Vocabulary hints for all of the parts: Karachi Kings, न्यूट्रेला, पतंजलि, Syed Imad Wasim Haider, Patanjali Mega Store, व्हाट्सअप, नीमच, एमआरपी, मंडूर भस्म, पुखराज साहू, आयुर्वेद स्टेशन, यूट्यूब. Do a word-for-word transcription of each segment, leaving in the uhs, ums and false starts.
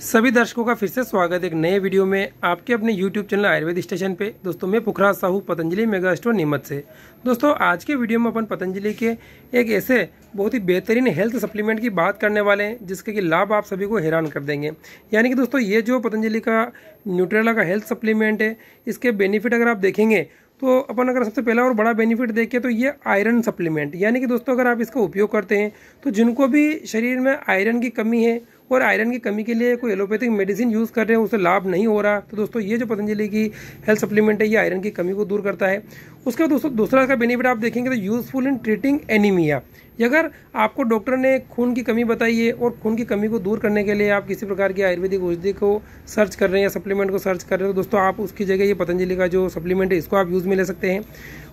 सभी दर्शकों का फिर से स्वागत है एक नए वीडियो में आपके अपने यूट्यूब चैनल आयुर्वेद स्टेशन पे। दोस्तों मैं पुखराज साहू पतंजलि मेगा स्टोर नीमच से। दोस्तों आज के वीडियो में अपन पतंजलि के एक ऐसे बहुत ही बेहतरीन हेल्थ सप्लीमेंट की बात करने वाले हैं जिसके कि लाभ आप सभी को हैरान कर देंगे। यानी कि दोस्तों ये जो पतंजलि का न्यूट्रेला का हेल्थ सप्लीमेंट है इसके बेनिफिट अगर आप देखेंगे तो अपन अगर सबसे पहला और बड़ा बेनिफिट देखें तो ये आयरन सप्लीमेंट, यानी कि दोस्तों अगर आप इसका उपयोग करते हैं तो जिनको भी शरीर में आयरन की कमी है और आयरन की कमी के लिए कोई एलोपैथिक मेडिसिन यूज़ कर रहे हैं उसे लाभ नहीं हो रहा, तो दोस्तों ये जो पतंजलि की हेल्थ सप्लीमेंट है ये आयरन की कमी को दूर करता है। उसके बाद दोस्तों दूसरा का बेनिफिट आप देखेंगे तो यूज़फुल इन ट्रीटिंग एनीमिया। अगर आपको डॉक्टर ने खून की कमी बताई है और खून की कमी को दूर करने के लिए आप किसी प्रकार की आयुर्वेदिक औषधि को सर्च कर रहे हैं या सप्लीमेंट को सर्च कर रहे हैं तो दोस्तों आप उसकी जगह ये पतंजलि का जो सप्लीमेंट है इसको आप यूज़ में ले सकते हैं।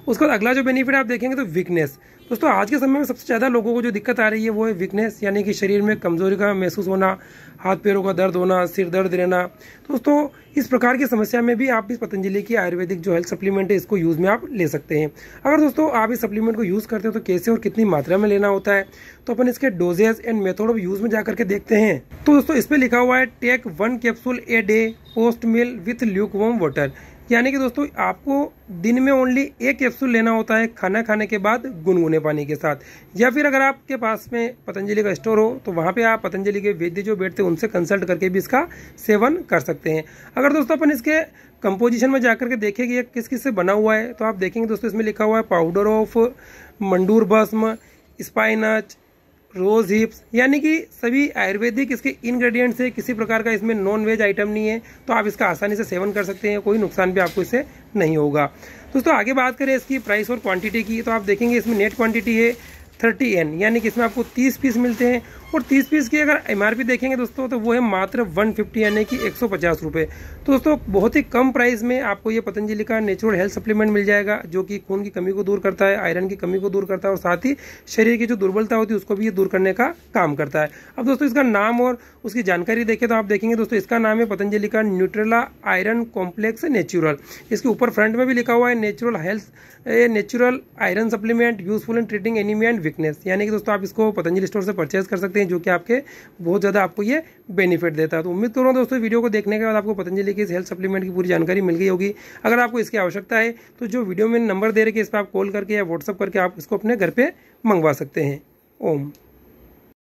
उसके बाद अगला जो बेनिफिट आप देखेंगे तो वीकनेस। दोस्तों आज के समय में सबसे ज़्यादा लोगों को जो दिक्कत आ रही है वो है वीकनेस, यानी कि शरीर में कमजोरी का महसूस होना, हाथ पैरों का दर्द होना, सिर दर्द रहना। दोस्तों इस प्रकार की समस्या में भी आप इस पतंजलि की आयुर्वेदिक जो हेल्थ सप्लीमेंट है इसको यूज़ में आप ले सकते हैं। अगर दोस्तों आप इस सप्लीमेंट को यूज़ करते हो तो कैसे और कितनी मात्रा में लेना होता है तो अपन इसके doses and method of use में जा करके देखते हैं। तो दोस्तों इस पर लिखा हुआ है take one capsule a day post meal with lukewarm water, यानी कि दोस्तों आपको दिन में ओनली एक कैप्सूल लेना होता है खाना खाने के बाद गुनगुने पानी के साथ, या फिर अगर आपके पास में पतंजलि का स्टोर हो तो वहाँ पे आप पतंजलि के वैद्य जो बैठते हैं उनसे कंसल्ट करके भी इसका सेवन कर सकते हैं। अगर दोस्तों अपन इसके कंपोजिशन में जाकर के देखें कि ये किस किस से बना हुआ है तो आप देखेंगे दोस्तों इसमें लिखा हुआ है पाउडर ऑफ मंडूर भस्म, स्पाइनच, रोज हिप्स, यानी कि सभी आयुर्वेदिक इसके इंग्रेडिएंट्स है। किसी प्रकार का इसमें नॉन वेज आइटम नहीं है तो आप इसका आसानी से सेवन कर सकते हैं, कोई नुकसान भी आपको इससे नहीं होगा। दोस्तों आगे बात करें इसकी प्राइस और क्वांटिटी की तो आप देखेंगे इसमें नेट क्वांटिटी है थर्टी एन, यानी कि इसमें आपको तीस पीस मिलते हैं और तीस पीस की अगर एमआरपी देखेंगे दोस्तों तो वो है मात्र एक सौ पचास यानी कि एक सौ पचास रुपये। तो दोस्तों बहुत ही कम प्राइस में आपको ये पतंजलि का नेचुरल हेल्थ सप्लीमेंट मिल जाएगा जो कि खून की कमी को दूर करता है, आयरन की कमी को दूर करता है और साथ ही शरीर की जो दुर्बलता होती है उसको भी ये दूर करने का काम करता है। अब दोस्तों इसका नाम और उसकी जानकारी देखें तो आप देखेंगे दोस्तों इसका नाम है पतंजलि का न्यूट्रेला आयरन कॉम्प्लेक्स नेचुरल। इसके ऊपर फ्रंट में भी लिखा हुआ है natural health natural iron supplement useful in treating anaemia and weakness, यानी कि दोस्तों आप इसको पतंजलि स्टोर से परचेज कर सकते हैं जो कि आपके बहुत ज़्यादा आपको ये बेनिफिट देता है। तो उम्मीद करूँगा दोस्तों वीडियो को देखने के बाद आपको पतंजलि की इस हेल्थ सप्लीमेंट की पूरी जानकारी मिल गई होगी। अगर आपको इसकी आवश्यकता है तो जो वीडियो में नंबर दे रखे इस पर आप कॉल करके या व्हाट्सअप करके आप इसको अपने घर पर मंगवा सकते हैं। ओम।